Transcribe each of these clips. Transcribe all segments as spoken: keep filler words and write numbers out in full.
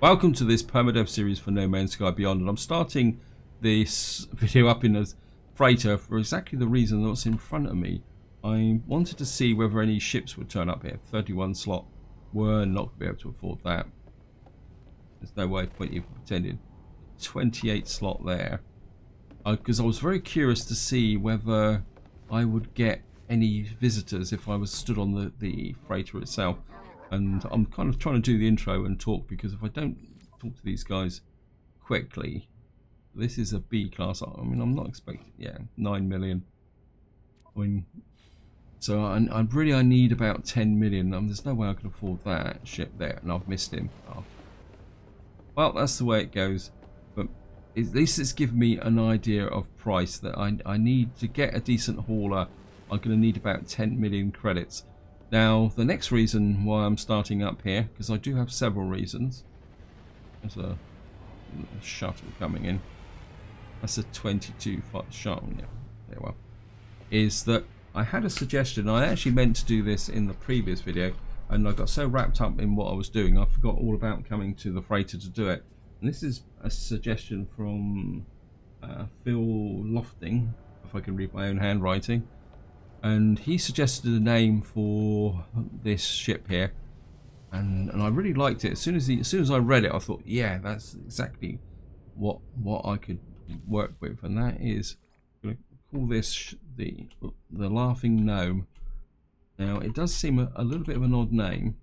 Welcome to this permadev series for No Man's Sky Beyond, and I'm starting this video up in a freighter for exactly the reason that's in front of me. I wanted to see whether any ships would turn up here. thirty-one slot, were not be able to afford that. There's no way point even pretending. twenty-eight slot there, because uh, I was very curious to see whether I would get any visitors if I was stood on the, the freighter itself. And I'm kind of trying to do the intro and talk, because if I don't talk to these guys quickly, this is a B class. I mean, I'm not expecting, yeah, nine million. I mean, so I, I really, I need about ten million. Um, there's no way I can afford that ship there, and I've missed him. Oh. Well, that's the way it goes. But at least it's given me an idea of price that I, I need to get a decent hauler. I'm going to need about ten million credits. Now, the next reason why I'm starting up here, because I do have several reasons. There's a, a shuttle coming in. That's a twenty-two foot shuttle. Yeah, there well. Is that I had a suggestion. I actually meant to do this in the previous video, and I got so wrapped up in what I was doing, I forgot all about coming to the freighter to do it. And this is a suggestion from uh, Phil Lofting, if I can read my own handwriting. And he suggested a name for this ship here, and and I really liked it. As soon as he, as soon as I read it, I thought, yeah, that's exactly what what I could work with, and that is, I'm going to call this the the Laughing Gnome. Now, it does seem a, a little bit of an odd name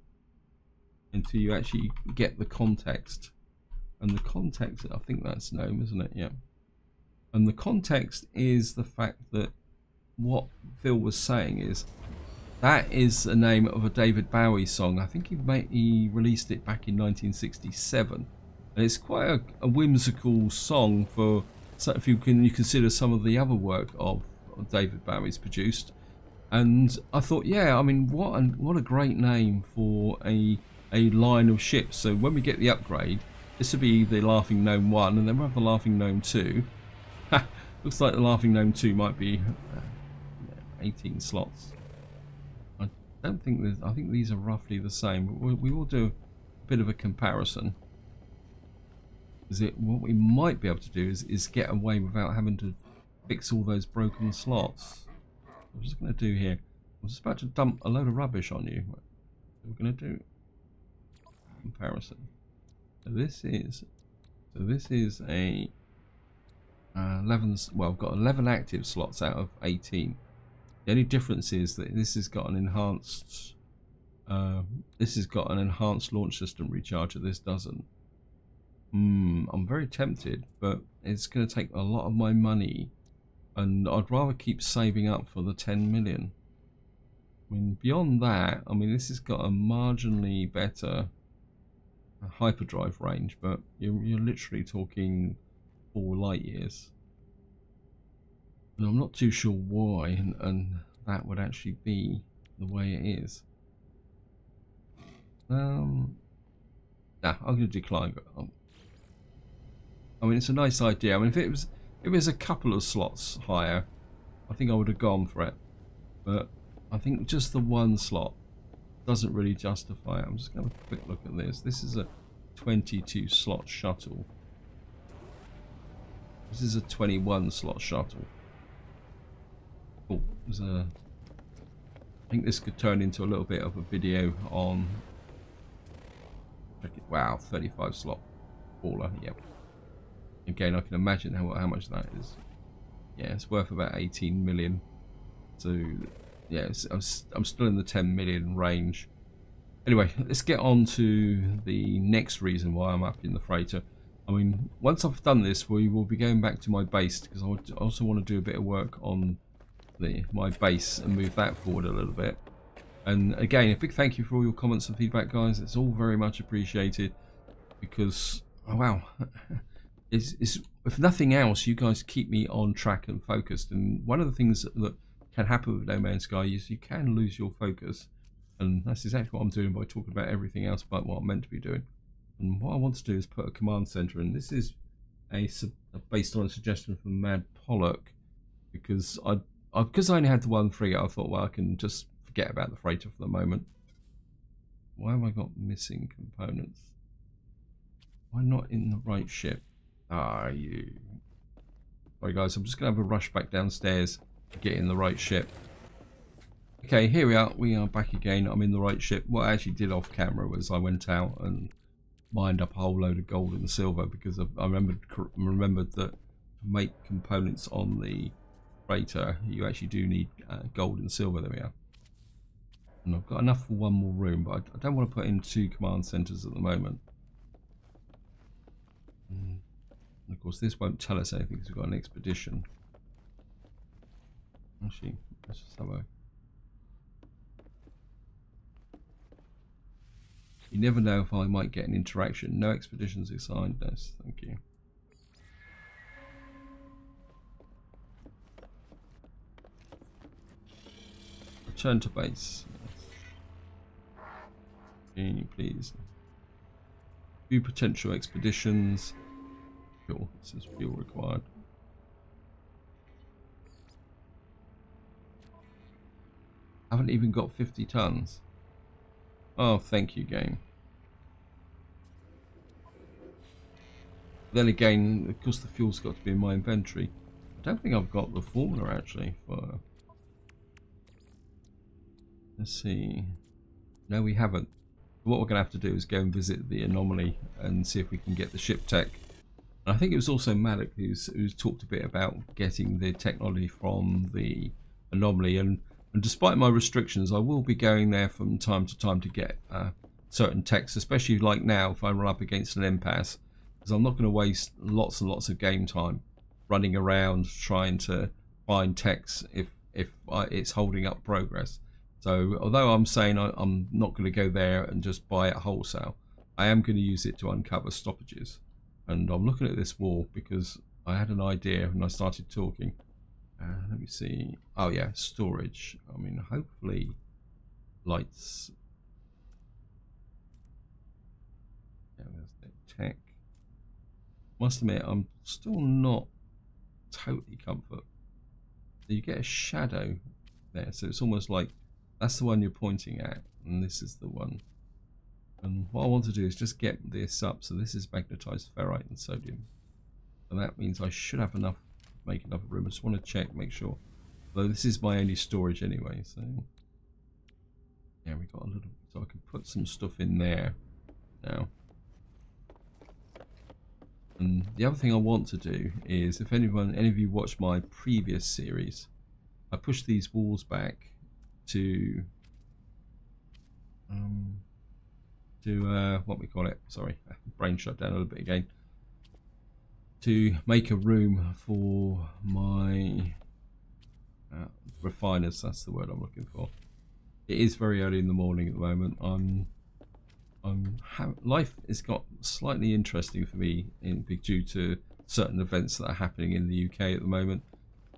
until you actually get the context, and the context, I think that's Gnome, isn't it? Yeah. And the context is the fact that what Phil was saying is that is the name of a David Bowie song. I think he made, he released it back in nineteen sixty-seven, and it's quite a, a whimsical song for, so if you can you consider some of the other work of, of David Bowie's produced. And I thought, yeah, I mean, what and what a great name for a a line of ships. So when we get the upgrade, this will be the Laughing Gnome one, and then we'll have the Laughing Gnome two. Looks like the Laughing Gnome two might be eighteen slots. I don't think there's, I think these are roughly the same, but we, we will do a bit of a comparison. Is it what we might be able to do is, is get away without having to fix all those broken slots. I'm just going to do here. I'm just about to dump a load of rubbish on you. We're going to do comparison. So this is so this is a uh, eleven. Well, I've got eleven active slots out of eighteen. The only difference is that this has got an enhanced uh, this has got an enhanced launch system recharger. This doesn't. Mm, I'm very tempted, but it's going to take a lot of my money, and I'd rather keep saving up for the ten million. I mean, beyond that, I mean, this has got a marginally better hyperdrive range, but you're, you're literally talking four light years. And I'm not too sure why, and, and that would actually be the way it is. Um, nah, I'm going to decline. I mean, it's a nice idea. I mean, if it was, if it was a couple of slots higher, I think I would have gone for it. But I think just the one slot doesn't really justify it. I'm just going to have a quick look at this. This is a twenty-two slot shuttle. This is a twenty-one slot shuttle. Oh, there's a, I think this could turn into a little bit of a video on, check it, wow, thirty-five slot baller, yep. Again, I can imagine how, how much that is. Yeah, it's worth about eighteen million. So, yeah, it's, I'm, I'm still in the ten million range. Anyway, let's get on to the next reason why I'm up in the freighter. I mean, once I've done this, we will be going back to my base, because I would also want to do a bit of work on The, my base and move that forward a little bit. And again, a big thank you for all your comments and feedback, guys. It's all very much appreciated, because oh wow, it's, it's, if nothing else, you guys keep me on track and focused. And one of the things that can happen with No Man's Sky is you can lose your focus, and that's exactly what I'm doing by talking about everything else but what I'm meant to be doing. And what I want to do is put a command center in. This is a based on a suggestion from Mad Pollock, because I. Because I only had the one frigate, I thought, well, I can just forget about the freighter for the moment. Why have I got missing components? Am I not in the right ship? Ah, you. Sorry, guys. I'm just going to have a rush back downstairs to get in the right ship. Okay, here we are. We are back again. I'm in the right ship. What I actually did off camera was I went out and mined up a whole load of gold and silver because I remembered, remembered that to make components on the freighter, you actually do need uh, gold and silver. There we are. And I've got enough for one more room, but I don't want to put in two command centers at the moment. And of course, this won't tell us anything because we've got an expedition. Actually, let's just have a... You never know if I might get an interaction. No expeditions assigned. No, thank you. Return to base. Yes. Please. Few potential expeditions. Fuel. This is fuel required. Haven't even got fifty tons. Oh, thank you, game. Then again, of course, the fuel's got to be in my inventory. I don't think I've got the formula, actually. For... Let's see. No, we haven't. What we're going to have to do is go and visit the anomaly and see if we can get the ship tech. And I think it was also Malik who's, who's talked a bit about getting the technology from the anomaly. And And despite my restrictions, I will be going there from time to time to get uh, certain techs, especially like now if I run up against an impasse, because I'm not going to waste lots and lots of game time running around trying to find techs if, if I, it's holding up progress. So although I'm saying I, I'm not going to go there and just buy it wholesale, I am going to use it to uncover stoppages. And I'm looking at this wall because I had an idea when I started talking. Uh, let me see. Oh yeah, storage. I mean, hopefully lights. Yeah, there's the tech. Must admit, I'm still not totally comfort. So you get a shadow there, so it's almost like that's the one you're pointing at, and this is the one. And what I want to do is just get this up. So this is magnetized ferrite and sodium, and that means I should have enough. Make another room. I just want to check, make sure. Though this is my only storage anyway, so yeah, we got a little. So I can put some stuff in there now. And the other thing I want to do is, if anyone, any of you watched my previous series, I pushed these walls back to um, to uh, what we call it. Sorry, brain shut down a little bit again. To make a room for my uh, refiners, that's the word I'm looking for. It is very early in the morning at the moment. I'm, I'm life has got slightly interesting for me in due to certain events that are happening in the U K at the moment.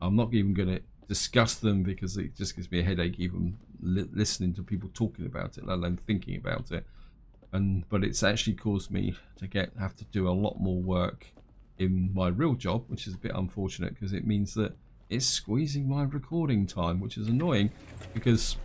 I'm not even going to discuss them because it just gives me a headache even li listening to people talking about it, let alone thinking about it. And but it's actually caused me to get have to do a lot more work in my real job, which is a bit unfortunate because it means that it's squeezing my recording time, which is annoying because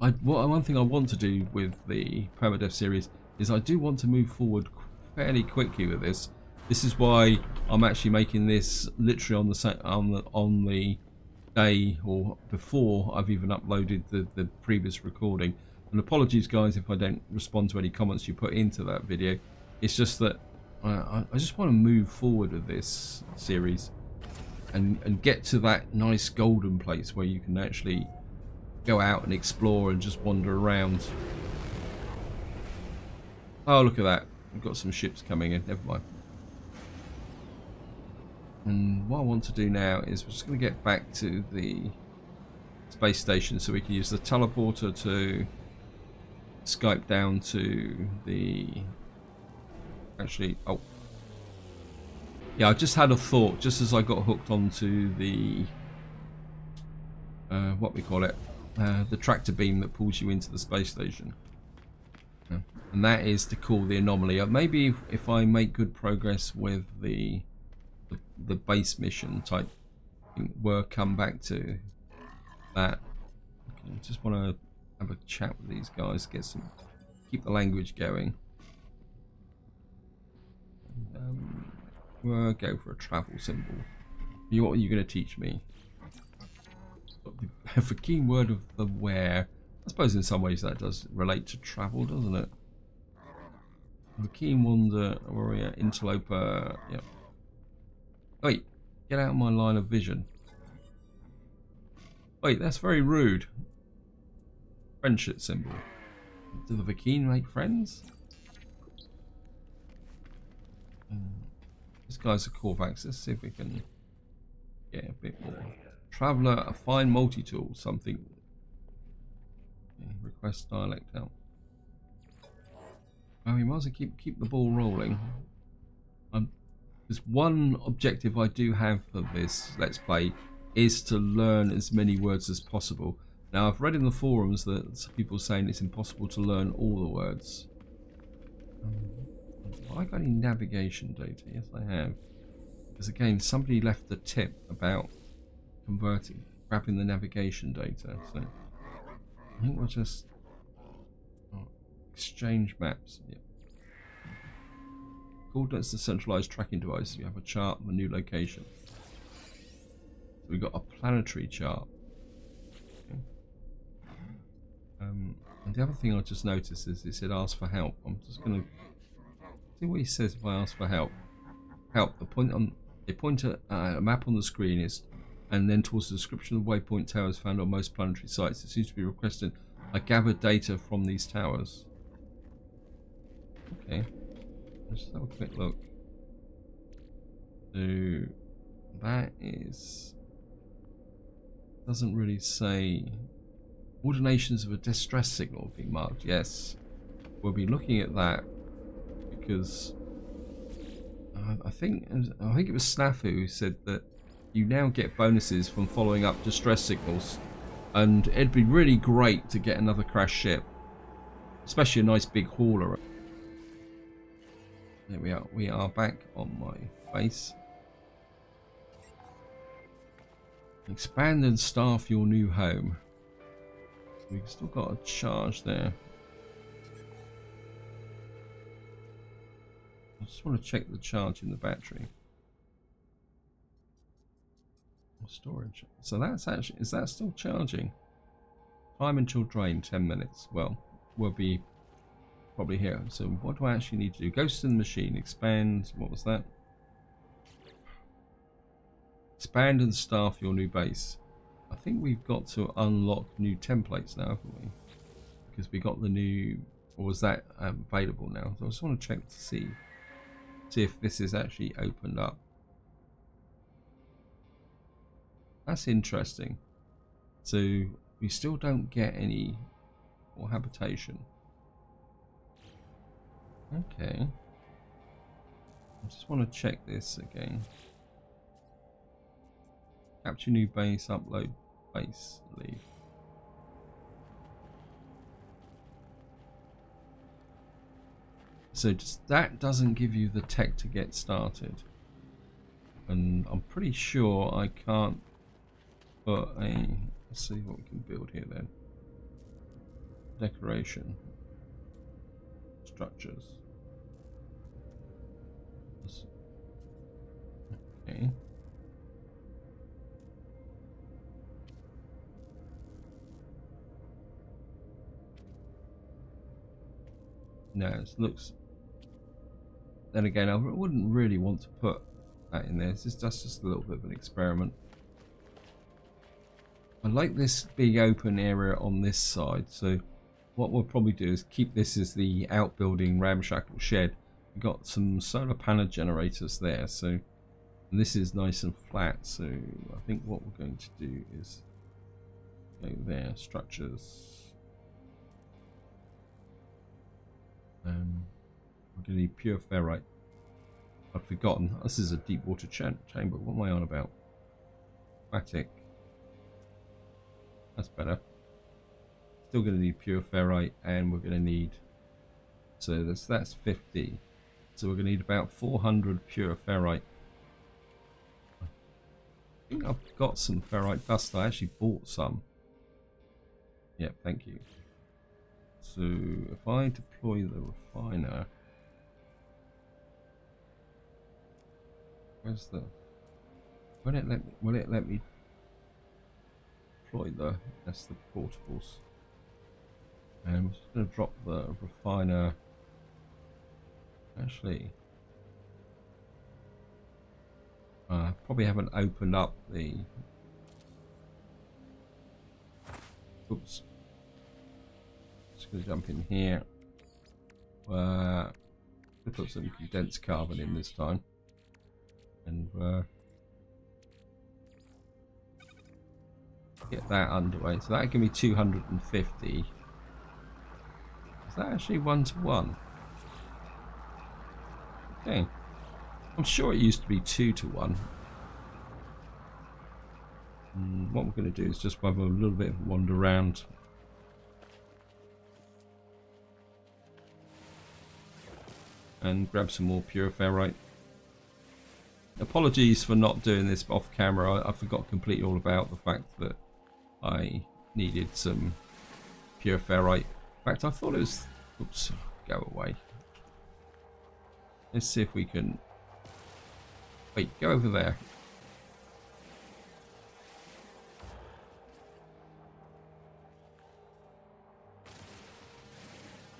I what, one thing I want to do with the permadeath series is I do want to move forward fairly quickly with this. This is why I'm actually making this literally on the on the, on the day or before I've even uploaded the, the previous recording. And apologies guys if I don't respond to any comments you put into that video. It's just that I just want to move forward with this series and, and get to that nice golden place where you can actually go out and explore and just wander around. Oh, look at that. We've got some ships coming in. Never mind. And what I want to do now is we're just going to get back to the space station so we can use the teleporter to Skype down to the... Actually, oh, yeah, I just had a thought just as I got hooked onto the, uh, what we call it, uh, the tractor beam that pulls you into the space station. Yeah. And that is to call the anomaly. Uh, maybe if, if I make good progress with the, the, the base mission type, we'll come back to that. Okay, I just want to have a chat with these guys, get some, keep the language going. uh, go for a travel symbol. You, what are you going to teach me? The key word of the where. I suppose in some ways that does relate to travel, doesn't it? The keen wander, warrior, interloper. Yep. Wait, get out of my line of vision. Wait, that's very rude. Friendship symbol. Do the Viking make friends? Um, this guy's a Corvax. Let's see if we can get a bit more. Traveller, a fine multi-tool, something. Okay, request dialect help. Oh, we might as well keep, keep the ball rolling. Um, there's one objective I do have for this Let's Play, is to learn as many words as possible. Now, I've read in the forums that people are saying it's impossible to learn all the words. Um, have I got any navigation data? Yes, I have. Because again, somebody left a tip about converting, grabbing the navigation data. So I think we'll just... exchange maps. Yep. Coordinates to centralized tracking device. We have a chart of a new location. So we've got a planetary chart. Okay. Um, and the other thing I just noticed is it said ask for help. I'm just going to see what he says if I ask for help. Help. The point on they point at uh, a map on the screen is, and then towards the description of waypoint towers found on most planetary sites. It seems to be requested. I gather data from these towers. Okay, let's just have a quick look. So that is, doesn't really say. Coordinations of a distress signal being marked. Yes, we'll be looking at that because uh, I think I think it was Snafu who said that you now get bonuses from following up distress signals, and it'd be really great to get another crashed ship, especially a nice big hauler. There we are. We are back on my base. Expand and staff your new home. We've still got a charge there. I just want to check the charge in the battery. Or storage. So that's actually, is that still charging? Time until drain, ten minutes. Well, we'll be... probably here. So what do I actually need to do? Ghost in the machine, expand, what was that? Expand and staff your new base. I think we've got to unlock new templates now, haven't we? Because we got the new, or was that um, available now? So I just want to check to see, see if this is actually opened up. That's interesting. So we still don't get any or habitation. Okay, I just want to check this again. Capture new base, upload base, leave. So just, that doesn't give you the tech to get started. And I'm pretty sure I can't put a, let's see what we can build here then. Decoration. Structures. Okay. No, it looks. Then again, I wouldn't really want to put that in there. This is, that's just a little bit of an experiment. I like this big open area on this side, so what we'll probably do is keep this as the outbuilding ramshackle shed. We've got some solar panel generators there, so. And this is nice and flat, so I think what we're going to do is go there, structures. Um, we're going to need pure ferrite. I've forgotten. This is a deep water cha chamber. What am I on about? Aquatic. That's better. Still going to need pure ferrite, and we're going to need. So that's that's fifty. So we're going to need about four hundred pure ferrite. I think I've got some ferrite dust. I actually bought some. Yeah, thank you. So if I deploy the refiner, Where's the... Will it let me... Will it let me... Deploy the... That's the portables. And I'm just going to drop the refiner... Actually... I uh, probably haven't opened up the... Oops. Just going to jump in here. Uh, we'll put some condensed carbon in this time. And uh, get that underway. So that'll give me two hundred fifty. Is that actually one to one? Okay. I'm sure it used to be two to one. And what we're going to do is just have a little bit of a wander around. And grab some more pure ferrite. Apologies for not doing this off camera. I, I forgot completely all about the fact that I needed some pure ferrite. In fact, I thought it was... Oops, go away. Let's see if we can... Wait, go over there.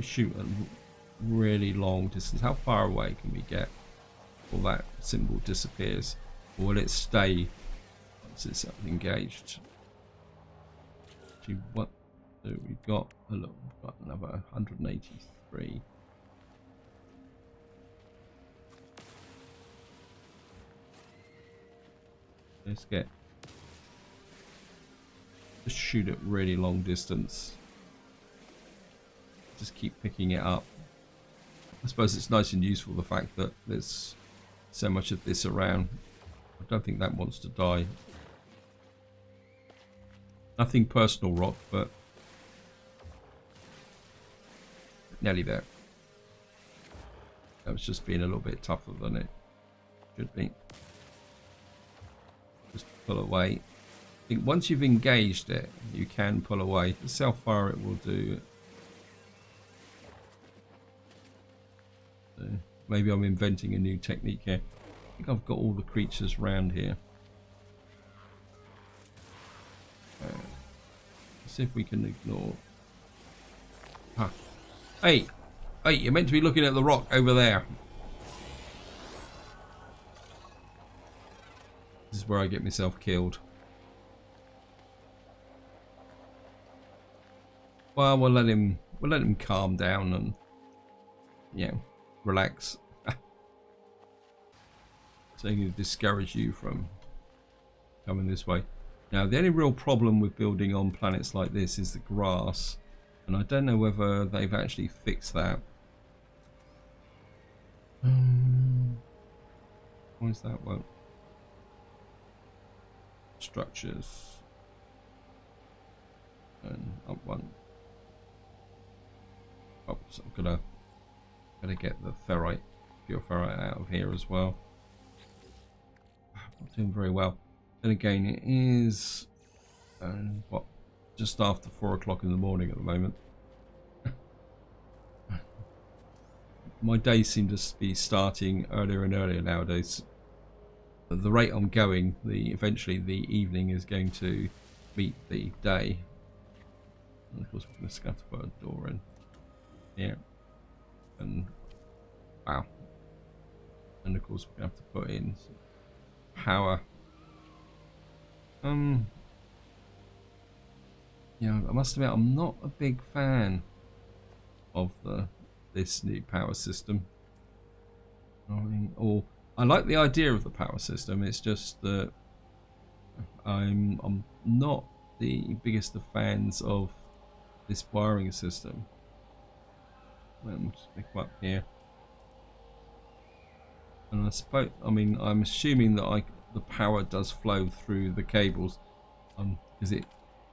Shoot a really long distance. How far away can we get? Well, that symbol disappears, or will it stay once it's engaged? What do we got? Oh, look, we've got another one hundred eighty-three. Let's get just shoot at really long distance. Just keep picking it up. I suppose it's nice and useful the fact that there's so much of this around. I don't think that wants to die. Nothing personal, rock, but nearly there. That was just being a little bit tougher than it should be. Just pull away. I think once you've engaged it, you can pull away. That's how far it will do. Maybe I'm inventing a new technique here. I think I've got all the creatures round here. Uh, let's see if we can ignore. Huh. Hey! Hey, you're meant to be looking at the rock over there. This is where I get myself killed. Well, we'll let him, we'll let him calm down and, you know, relax. So it can discourage you from coming this way. Now the only real problem with building on planets like this is the grass, and I don't know whether they've actually fixed that. Um, what is that one? Structures. And up one. Oh, so I'm gonna Gotta get the ferrite, pure ferrite out of here as well. Not doing very well. Then again, it is um, what, just after four o'clock in the morning at the moment. My days seem to be starting earlier and earlier nowadays. At the rate I'm going, the eventually the evening is going to meet the day. And of course, we're going to scatterbird door in. Yeah. And, wow, and of course we have to put in some power. Um, yeah, I must admit I'm not a big fan of the this new power system. I mean, or I like the idea of the power system. It's just that I'm I'm not the biggest of fans of this wiring system. Let me just pick them up here, and I suppose I mean I'm assuming that I the power does flow through the cables. Um, is it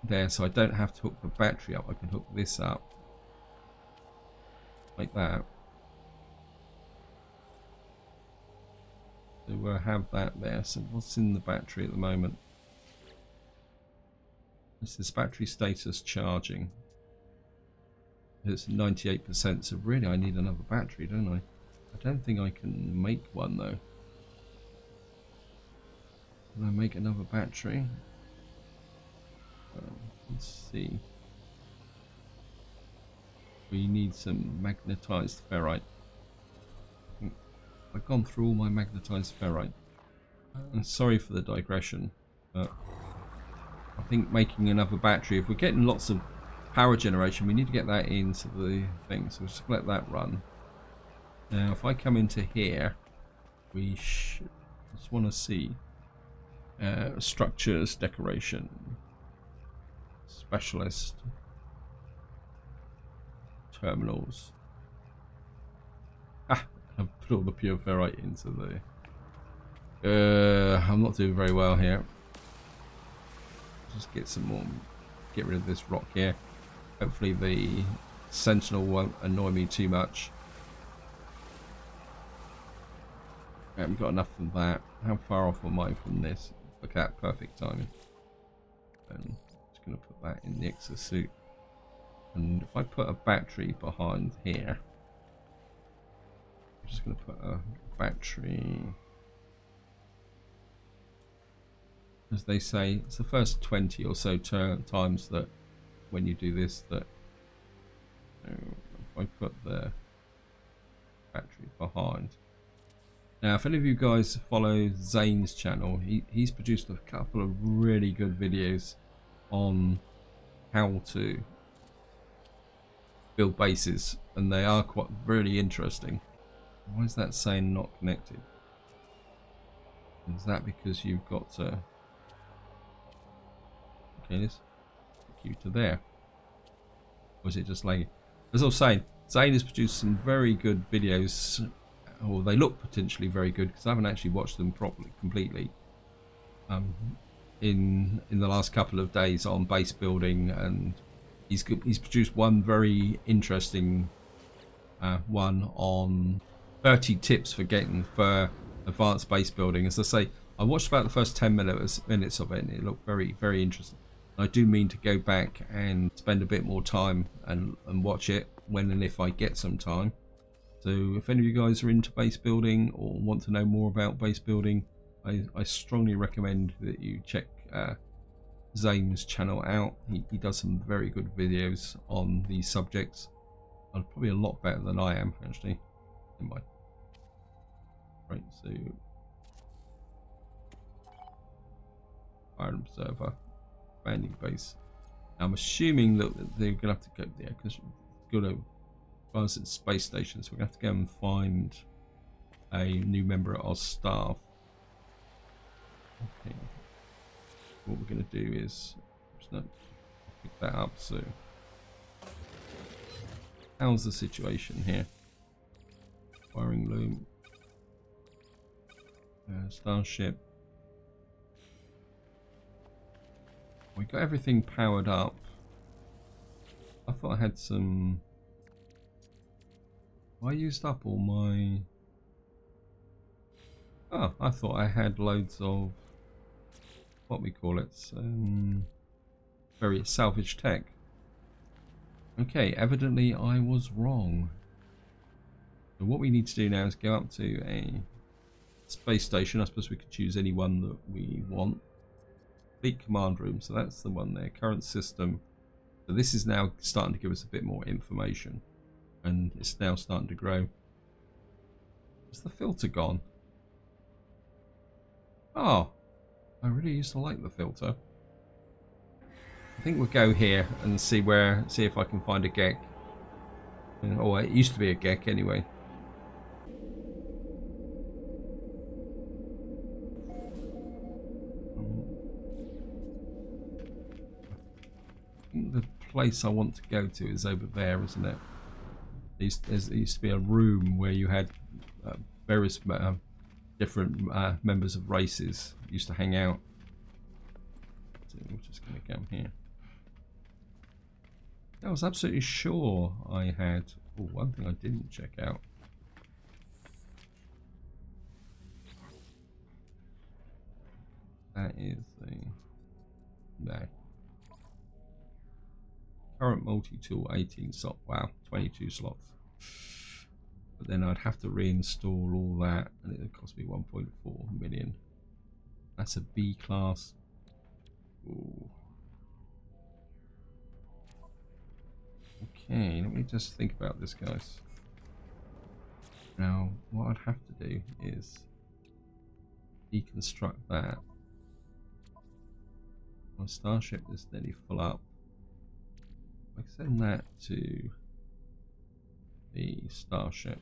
there? So I don't have to hook the battery up. I can hook this up like that. So we'll have that there. So what's in the battery at the moment? This is battery status charging. It's ninety-eight percent, so really I need another battery, don't I? I don't think I can make one though. Can I make another battery? Um, let's see. We need some magnetized ferrite. I've gone through all my magnetized ferrite. I'm sorry for the digression, but I think making another battery, if we're getting lots of power generation, we need to get that into the thing, so we'll just let that run. Now if I come into here, we sh just want to see uh, structures, decoration, specialist, terminals. Ah, I've put all the pure ferrite into the... Uh, I'm not doing very well here. Just get some more, get rid of this rock here. Hopefully the sentinel won't annoy me too much. Right, we've got enough of that. How far off am I from this? Look at that, perfect timing. And I'm just going to put that in the exosuit. And if I put a battery behind here, I'm just going to put a battery. As they say, it's the first twenty or so times that when you do this, that you know, if I put the battery behind. Now, if any of you guys follow Zane's channel, he, he's produced a couple of really good videos on how to build bases, and they are quite really interesting. Why is that saying not connected? Is that because you've got to... is you to there, or is it just like, as I was saying, Zane has produced some very good videos, or they look potentially very good because I haven't actually watched them properly completely um, in in the last couple of days on base building, and he's he's produced one very interesting uh, one on thirty tips for getting for advanced base building. As I say, I watched about the first ten minutes minutes of it, and it looked very very interesting. I do mean to go back and spend a bit more time and, and watch it when and if I get some time. So if any of you guys are into base building or want to know more about base building, I, I strongly recommend that you check uh, Zane's channel out. He, he does some very good videos on these subjects. I'm probably a lot better than I am, actually. Never mind. Right, so... Fire observer. Landing base. Now, I'm assuming that they're going to have to go there because we've got to find us at space station, so we're going to have to go and find a new member of our staff. Okay. What we're going to do is just not pick that up. So, how's the situation here? Firing loom, uh, starship. We got everything powered up. I thought I had some... I used up all my... Oh, I thought I had loads of... What we call it? Um, various salvage tech. Okay, evidently I was wrong. So what we need to do now is go up to a space station. I suppose we could choose any one that we want. Fleet command room, so that's the one there. Current system. So this is now starting to give us a bit more information, and it's now starting to grow. Is the filter gone? Oh, I really used to like the filter. I think we'll go here and see where, see if I can find a Gek. Oh, it used to be a Gek anyway. The place I want to go to is over there, isn't it? There used to be a room where you had uh, various uh, different uh, members of races used to hang out. So we're just going to go here. I was absolutely sure I had... Oh, one thing I didn't check out. That is the... No. Current multi-tool, eighteen slot. Wow, twenty-two slots. But then I'd have to reinstall all that, and it would cost me one point four million. That's a B class. Ooh. Okay, let me just think about this, guys. Now, what I'd have to do is deconstruct that. My starship is nearly full up. I can send that to the starship.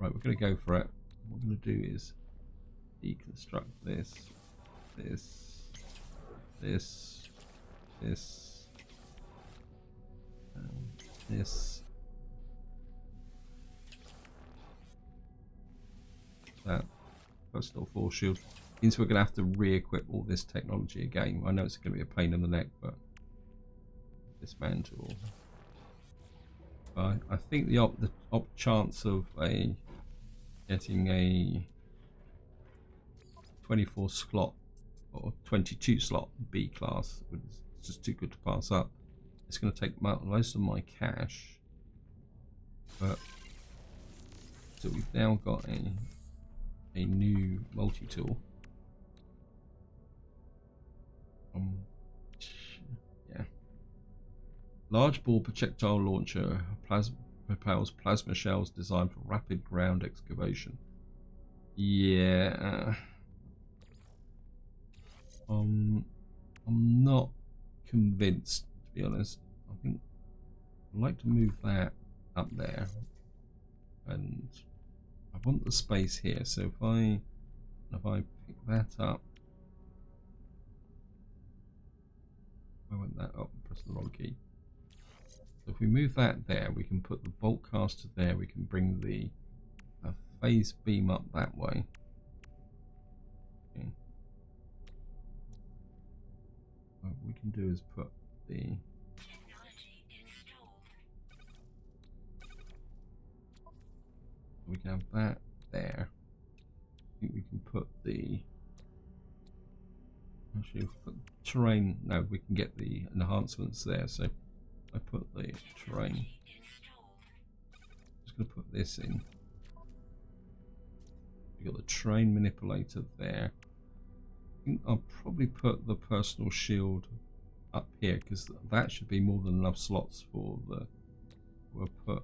Right, we're going to go for it. What I'm going to do is deconstruct this, this, this, this, and this, that. Personal force shield. Means we're going to have to re-equip all this technology again. I know it's going to be a pain in the neck, but dismantle. But I think the op, the op chance of a getting a twenty-four slot or twenty-two slot B class is just too good to pass up. It's going to take my, most of my cash, but so we've now got a. a new multi-tool. Um, yeah. Large ball projectile launcher plasma, propels plasma shells designed for rapid ground excavation. Yeah. Um, I'm not convinced, to be honest. I think I'd like to move that up there. And I want the space here, so if I if I pick that up, I want that up and press the wrong key. So if we move that there, we can put the bolt caster there. We can bring the uh, phase beam up that way. Okay. What we can do is put the We can have that there. I think we can put the actually put the terrain. No, we can get the enhancements there. So I put the terrain. Just gonna put this in. We got the terrain manipulator there. I think I'll probably put the personal shield up here because that should be more than enough slots for the. We'll put.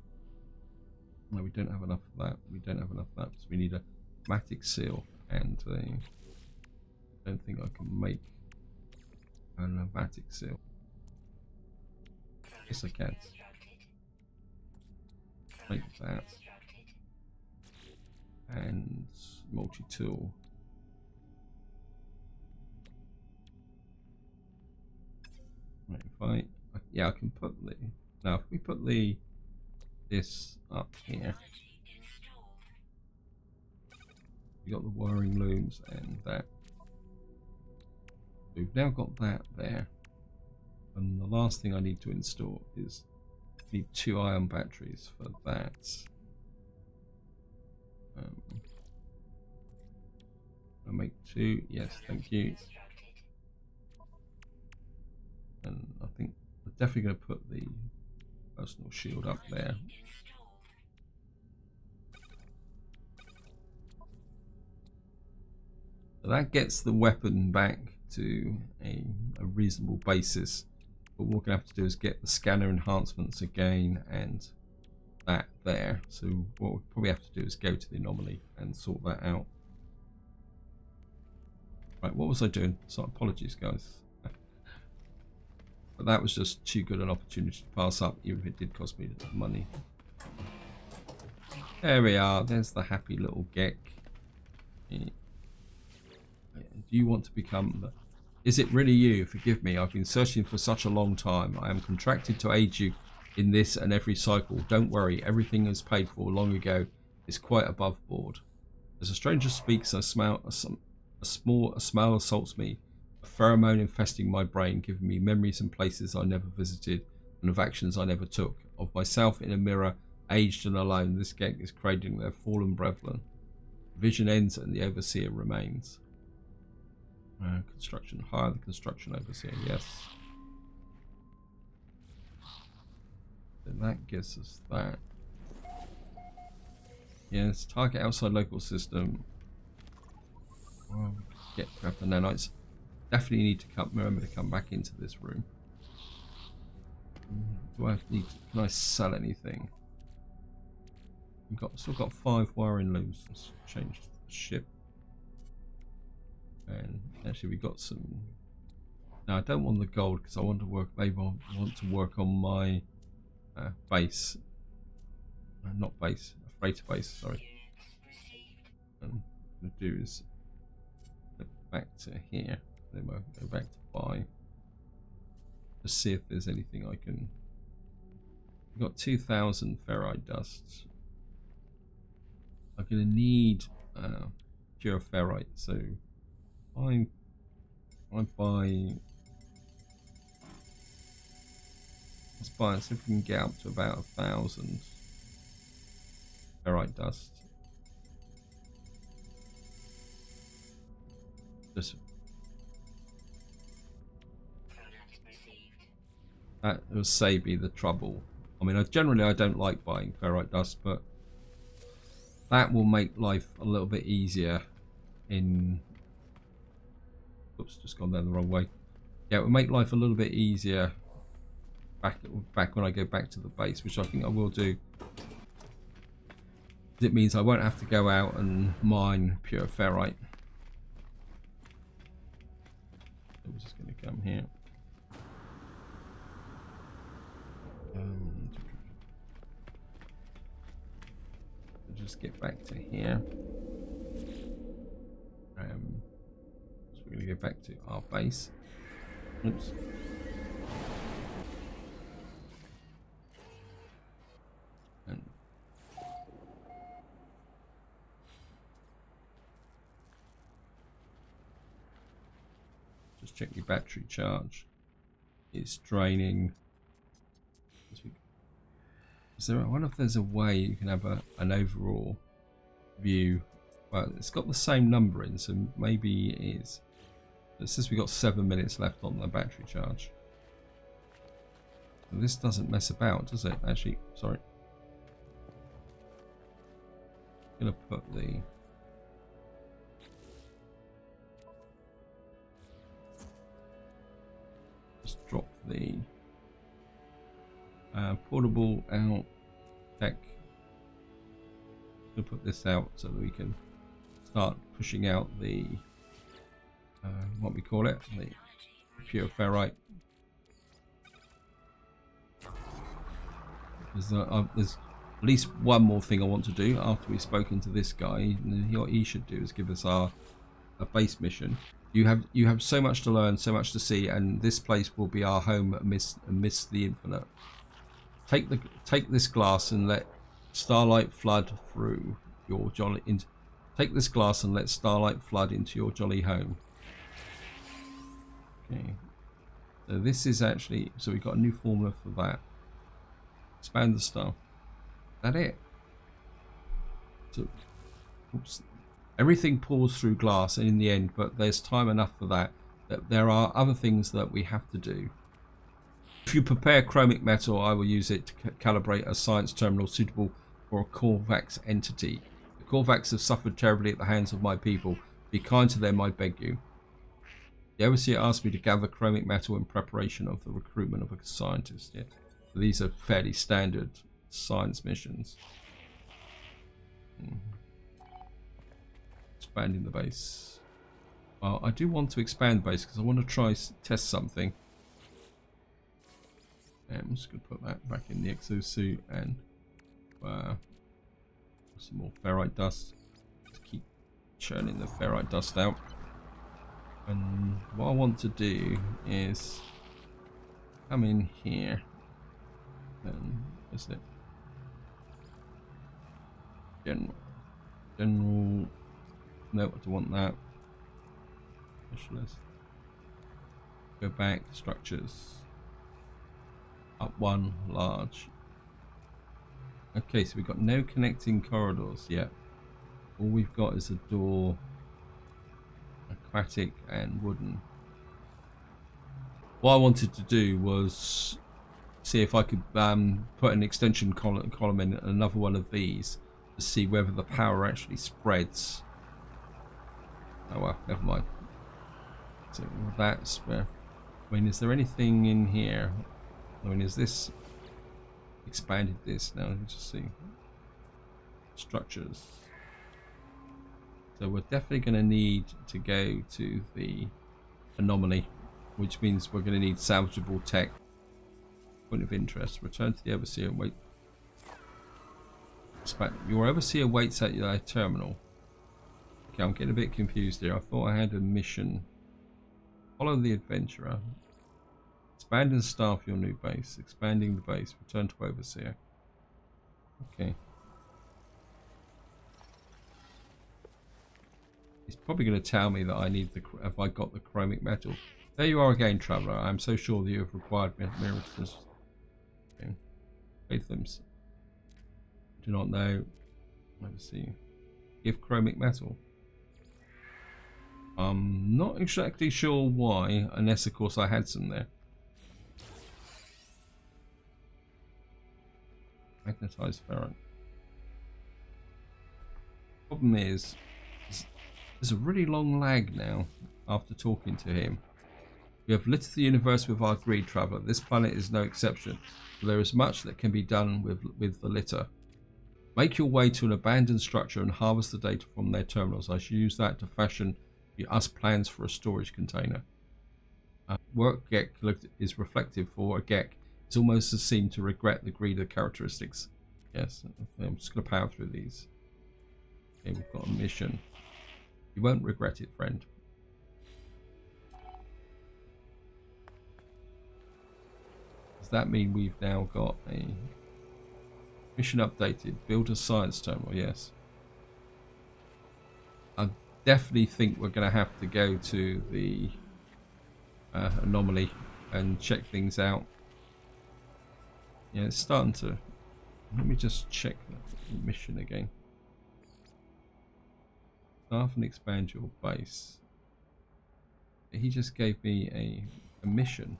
No, we don't have enough of that. We don't have enough of that. So we need a matic seal and a... I don't think I can make an matic seal. Yes, I can. Make that. And multi-tool. Right, if I... Yeah, I can put the... Now, if we put the... this up here. We got the wiring looms and that. We've now got that there. And the last thing I need to install is need two ion batteries for that. Um, I make two. Yes, thank you. And I think we're definitely going to put the personal shield up there. So that gets the weapon back to a, a reasonable basis. But what we're going to have to do is get the scanner enhancements again and that there. So what we'll probably have to do is go to the anomaly and sort that out. Right, what was I doing? So apologies, guys. But that was just too good an opportunity to pass up, even if it did cost me money. There we are. There's the happy little Gek. Do you want to become... The... Is it really you? Forgive me. I've been searching for such a long time. I am contracted to aid you in this and every cycle. Don't worry. Everything is paid for long ago. It's quite above board. As a stranger speaks, I smell a, a, small, a smell assaults me. A pheromone infesting my brain, giving me memories and places I never visited and of actions I never took. Of myself in a mirror, aged and alone, this Gek is cradling their fallen brethren. Vision ends and the overseer remains. Uh, construction, hire the construction overseer, yes. Then that gives us that. Yes, target outside local system. Well, get grab the nanites. Definitely need to come, remember to come back into this room. Do I need? Can I sell anything? We've got still got five wiring looms. Let's change the ship. And actually, we got some. Now I don't want the gold because I want to work. They want to work on my uh, base. Uh, not base. A freighter base. Sorry. Um, what I'm gonna do is go back to here. Then we'll go back to buy. Just see if there's anything I can. We've got two thousand ferrite dusts. I'm gonna need uh, pure ferrite, so I I buy. Let's buy it. See if we can get up to about a thousand ferrite dust. Just. That will save me the trouble. I mean, I, generally I don't like buying ferrite dust, but that will make life a little bit easier in... Oops, just gone down the wrong way. Yeah, it will make life a little bit easier back, back when I go back to the base, which I think I will do. It means I won't have to go out and mine pure ferrite. It was just going to come here. Um, just get back to here. Um, so we're going to go back to our base. Oops. And just check your battery charge. It's draining. So I wonder if there's a way you can have a, an overall view. Well, it's got the same number in, so maybe it is. But since we've got seven minutes left on the battery charge. This doesn't mess about, does it? Actually, sorry. I'm going to put the... Just drop the... Uh, portable out tech. We'll put this out so that we can start pushing out the uh, what we call it, the pure ferrite. There's, uh, uh, there's at least one more thing I want to do after we've spoken to this guy. And what he should do is give us our a base mission. You have you have so much to learn, so much to see, and this place will be our home amidst, amidst the infinite. Take the take this glass and let starlight flood through your jolly. In, take this glass and let starlight flood into your jolly home. Okay, so this is actually so we've got a new formula for that. Expand the star. That it. So, oops, everything pours through glass in the end, but there's time enough for that. That there are other things that we have to do. If you prepare chromic metal, I will use it to calibrate a science terminal suitable for a Corvax entity. The Corvax have suffered terribly at the hands of my people. Be kind to them, I beg you. The overseer asked me to gather chromic metal in preparation of the recruitment of a scientist. Yeah. So these are fairly standard science missions. Expanding the base. Well, I do want to expand the base because I want to try test something. And I'm just going to put that back in the exosuit and uh, some more ferrite dust to keep churning the ferrite dust out. And what I want to do is come in here and that's it. General. General. No, I don't want that. Specialist. Go back to structures. Up one large. Okay, so we've got no connecting corridors yet. All we've got is a door, aquatic and wooden. What I wanted to do was see if I could um, put an extension col column in another one of these to see whether the power actually spreads. Oh well, never mind. it without spare. I mean, is there anything in here? I mean, is this expanded this now? Let me just see. Structures. So we're definitely going to need to go to the anomaly, which means we're going to need salvageable tech. Point of interest. Return to the overseer. Wait. Your overseer waits at your terminal. Okay, I'm getting a bit confused here. I thought I had a mission. Follow the adventurer. Expand and staff your new base. Expanding the base. Return to overseer. Okay. It's probably going to tell me that I need the. Have I got the chromic metal? There you are again, traveller. I'm so sure that you have required miracles. Okay. Faithlims. Do not know. Let me see. Give chromic metal. I'm not exactly sure why, unless of course I had some there. Magnetized ferrite. Problem is, there's a really long lag now after talking to him. We have littered the universe with our greed, traveller. This planet is no exception. There is much that can be done with, with the litter. Make your way to an abandoned structure and harvest the data from their terminals. I should use that to fashion the us plans for a storage container. Uh, work Gek is reflective for a Gek. It's almost a seem to regret the greed of characteristics. Yes, I'm just going to power through these. Okay, we've got a mission. You won't regret it, friend. Does that mean we've now got a mission updated? Build a science terminal, yes. I definitely think we're going to have to go to the uh, anomaly and check things out. Yeah, it's starting to... Let me just check that mission again. Staff and expand your base. He just gave me a, a mission.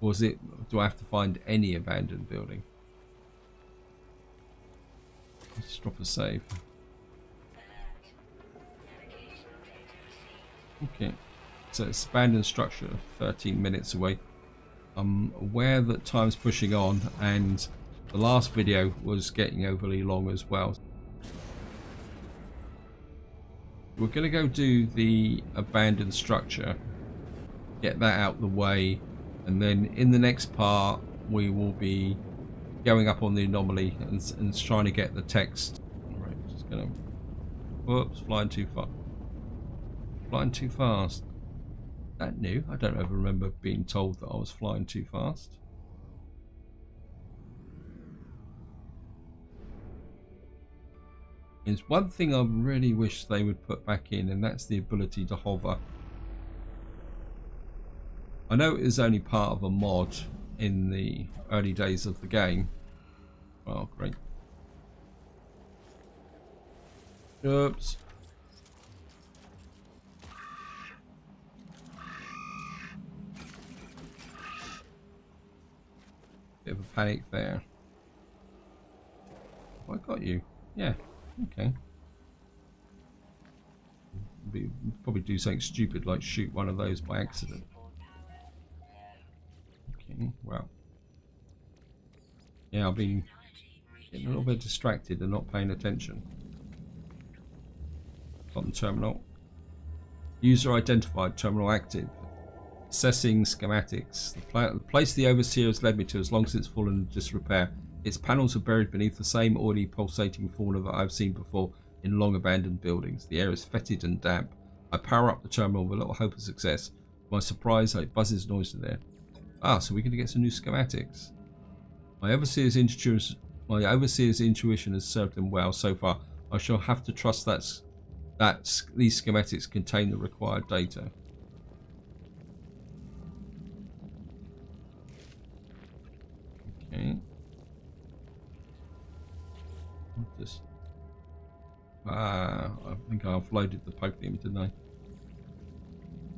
Or is it, do I have to find any abandoned building? Let's drop a save. Okay, so it's abandoned structure, thirteen minutes away. I'm aware that time's pushing on and the last video was getting overly long as well. We're going to go do the abandoned structure, get that out the way, and then in the next part we will be going up on the anomaly and, and trying to get the text. All right, just going to... Whoops, flying too far. Flying too fast. That new? I don't ever remember being told that I was flying too fast. There's one thing I really wish they would put back in, and that's the ability to hover. I know it is only part of a mod in the early days of the game. Oh, great. Oops. Bit of a panic there. Have I got you? Yeah. Okay. We'd probably do something stupid like shoot one of those by accident. Okay, well. Yeah, I've been getting a little bit distracted and not paying attention. Bottom terminal. User identified, terminal active. Assessing schematics. The place the overseer has led me to has long since fallen into disrepair. Its panels are buried beneath the same oily pulsating fauna that I've seen before in long abandoned buildings. The air is fetid and damp. I power up the terminal with little hope of success. To my surprise, it buzzes noisily there. Ah, so we're going to get some new schematics. My overseer's intuition, my overseer's intuition has served him well so far. I shall have to trust that, that these schematics contain the required data. Okay. This. Ah, I think I've loaded the Pokemon, didn't I?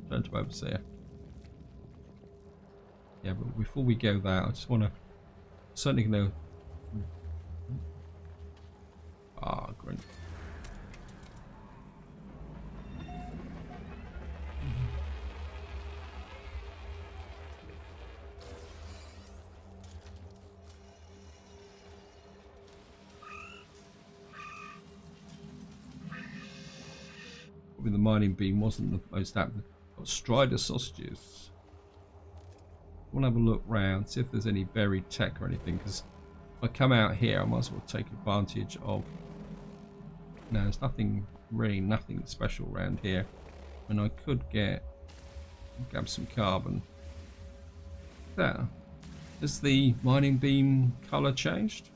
Turn to overseer. Yeah, but before we go there, I just want to. Certainly going to. Ah, great. with the mining beam wasn't the most happening. Got Strider sausages. We'll have a look round, see if there's any buried tech or anything, because if I come out here I might as well take advantage of. No, there's nothing really, nothing special around here. And I could get grab some carbon. There. Has the mining beam colour changed?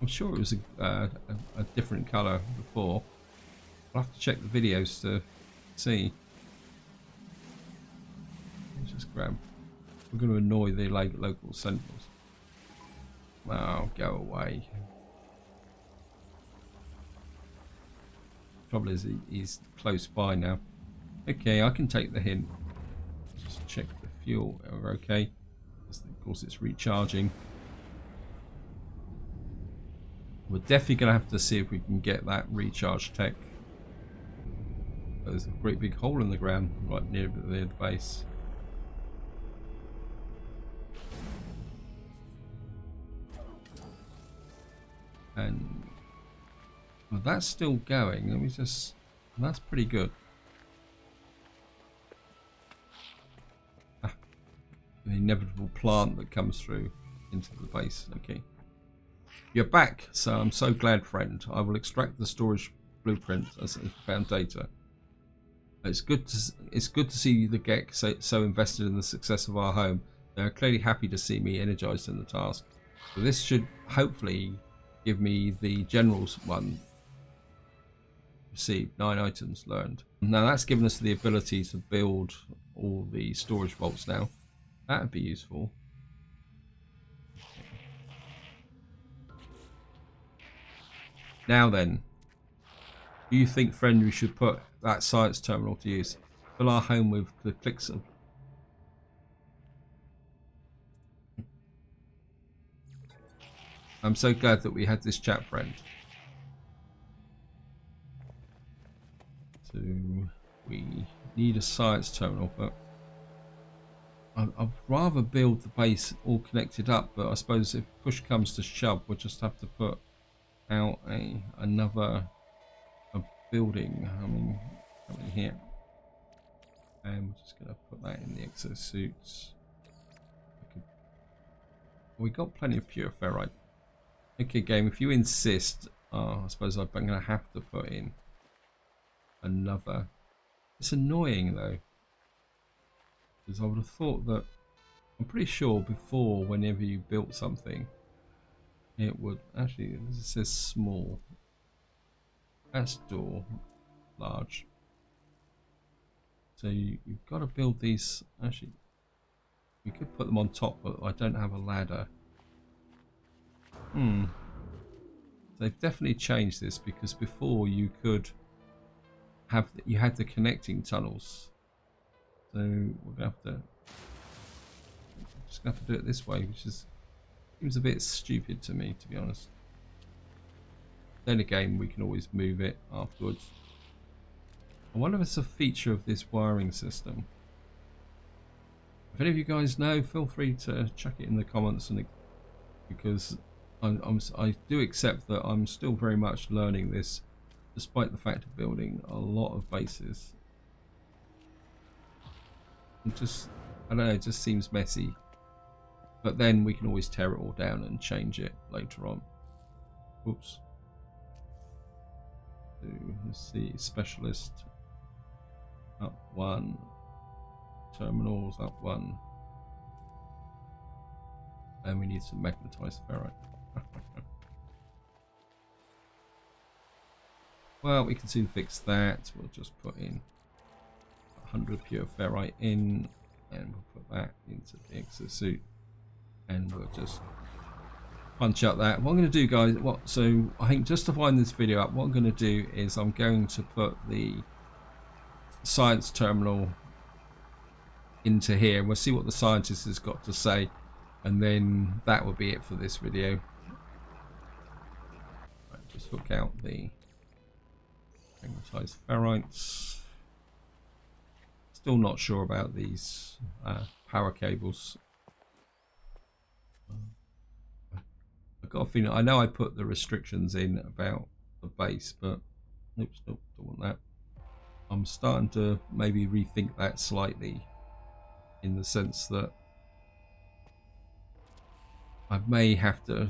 I'm sure it was a, uh, a, a different colour before. I'll have to check the videos to see. Let's just grab. We're going to annoy the local sentinels. Oh, go away. Trouble is, he's close by now. Okay, I can take the hint. Just check the fuel. We're okay. Of course, it's recharging. We're definitely going to have to see if we can get that recharge tech. There's a great big hole in the ground right near the base. And well, that's still going. Let me just. That's pretty good. Ah, the inevitable plant that comes through into the base. Okay. You're back, so I'm so glad, friend. I will extract the storage blueprint as I found data. It's good to it's good to see the Gek so, so invested in the success of our home. They are clearly happy to see me energized in the task. So this should hopefully give me the general's one. Received nine items learned. Now that's given us the ability to build all the storage vaults. Now that would be useful. Now then, do you think, friend, we should put that science terminal to use? Fill our home with the clicks of... I'm so glad that we had this chat, friend. So, we need a science terminal, but... I'd rather build the base all connected up, but I suppose if push comes to shove, we'll just have to put... out a another a building. I mean, coming here, and we're just gonna put that in the exosuits. Okay. We got plenty of pure ferrite. Okay, game. If you insist, oh, I suppose I'm gonna have to put in another. It's annoying though, because I would have thought that. I'm pretty sure before, whenever you built something. It would actually. This says small. That's door, large. So you, you've got to build these. Actually, we could put them on top, but I don't have a ladder. Hmm. They've definitely changed this because before you could have you had the connecting tunnels. So we're gonna have to. Just gonna have to do it this way, which is. Seems a bit stupid to me, to be honest. Then again, we can always move it afterwards. I wonder if it's a feature of this wiring system. If any of you guys know, feel free to chuck it in the comments, and because I'm, I'm, I do accept that I'm still very much learning this, despite the fact of building a lot of bases. It just, I don't know, it just seems messy. But then we can always tear it all down and change it later on. Oops. So, let's see, specialist up one, terminals up one, and we need some magnetized ferrite. Well, we can soon fix that. We'll just put in one hundred pure ferrite in, and we'll put that into the exosuit. And we'll just punch up that. What I'm going to do, guys, what so I think just to wind this video up, what I'm going to do is I'm going to put the science terminal into here. We'll see what the scientist has got to say, and then that will be it for this video. Right, just hook out the magnetized ferrites. Still not sure about these uh, power cables. I've got a feeling, I know I put the restrictions in about the base, but Oops, nope, don't want that. I'm starting to maybe rethink that slightly, in the sense that I may have to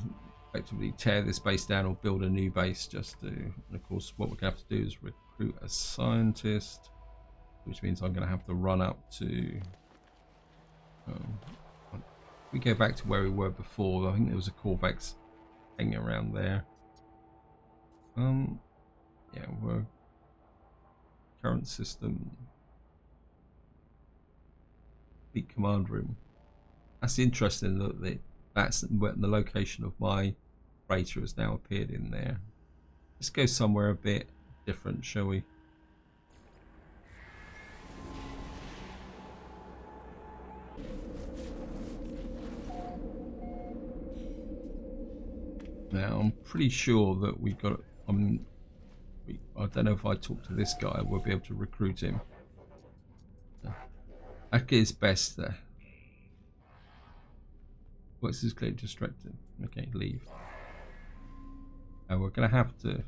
effectively tear this base down or build a new base just to, and of course what we're going to have to do is recruit a scientist, which means I'm going to have to run up to, um, we go back to where we were before. I think there was a Corvex hanging around there. Um, yeah, we're current system, the command room. That's interesting that that's the location of my freighter has now appeared in there. Let's go somewhere a bit different, shall we? Now I'm pretty sure that we've got. I mean, we, I don't know if I talk to this guy, we'll be able to recruit him. That is best there. What's this claim distracted? Okay, leave. And we're gonna have to.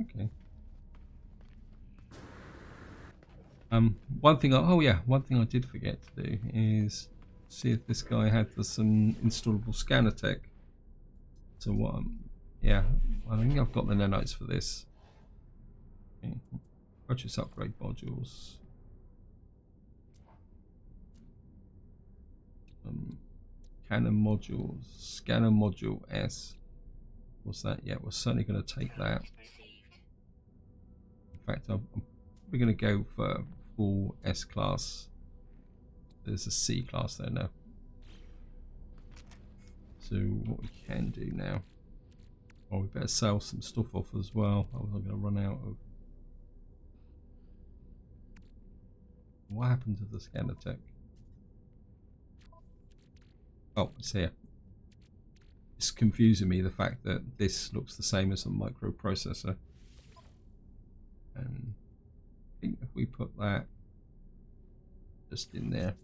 Okay. Um, one thing. I, oh yeah, one thing I did forget to do is. See if this guy had some installable scanner tech. So what? Um, yeah, I think I've got the nanites for this. Okay. Purchase upgrade modules. Um, cannon modules, scanner module S. What's that? Yeah, we're certainly going to take that. In fact, I'm, we're going to go for full S class. There's a C class there now. So what we can do now, oh, we better sell some stuff off as well. I was going to run out of. What happened to the scanner tech? Oh, it's here. It's confusing me the fact that this looks the same as a microprocessor. And I think if we put that just in there.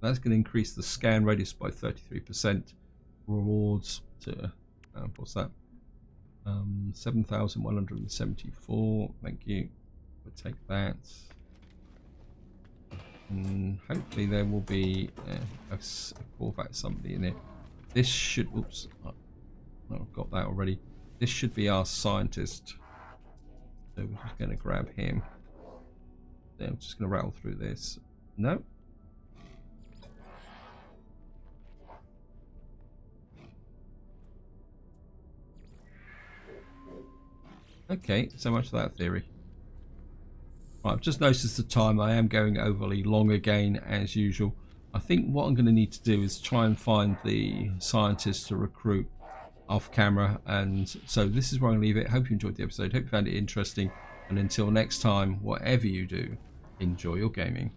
That's going to increase the scan radius by thirty-three percent. Rewards to uh, what's that? Um, seven thousand one hundred seventy-four. Thank you. We'll take that. And hopefully there will be uh, a, a Corvax somebody in it. This should. Oops. Oh, no, I've got that already. This should be our scientist. So we're just going to grab him. Then I'm just going to rattle through this. No. Okay, so much for that theory. Right, I've just noticed the time. I am going overly long again, as usual. I think what I'm going to need to do is try and find the scientists to recruit off camera. And so this is where I'm going to leave it. Hope you enjoyed the episode. Hope you found it interesting. And until next time, whatever you do, enjoy your gaming.